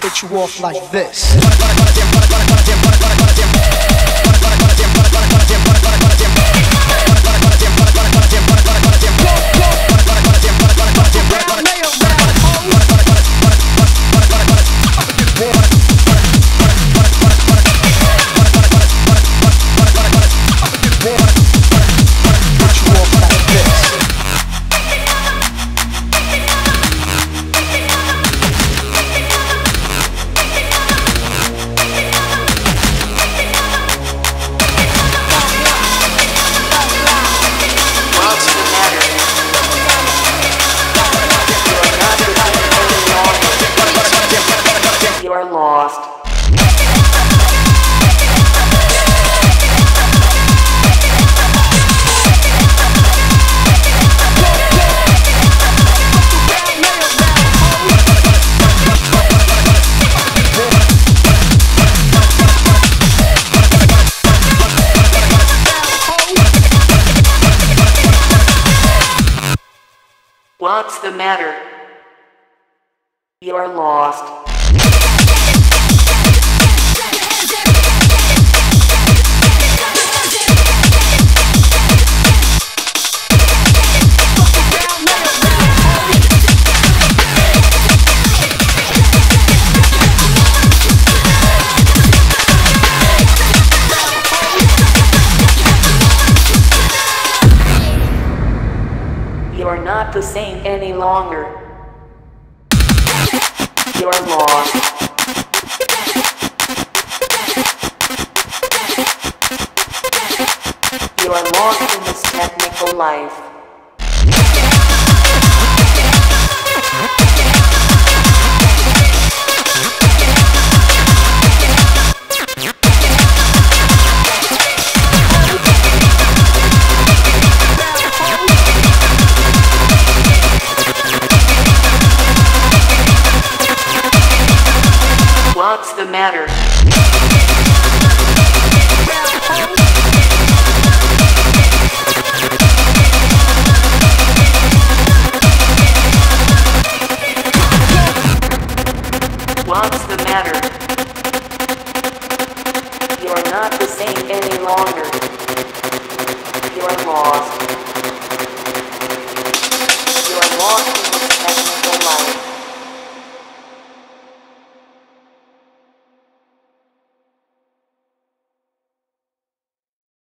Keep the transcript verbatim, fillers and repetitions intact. Put you off like this. What's the matter? You're lost. You're not the same any longer. You're lost. You are lost in this technical life.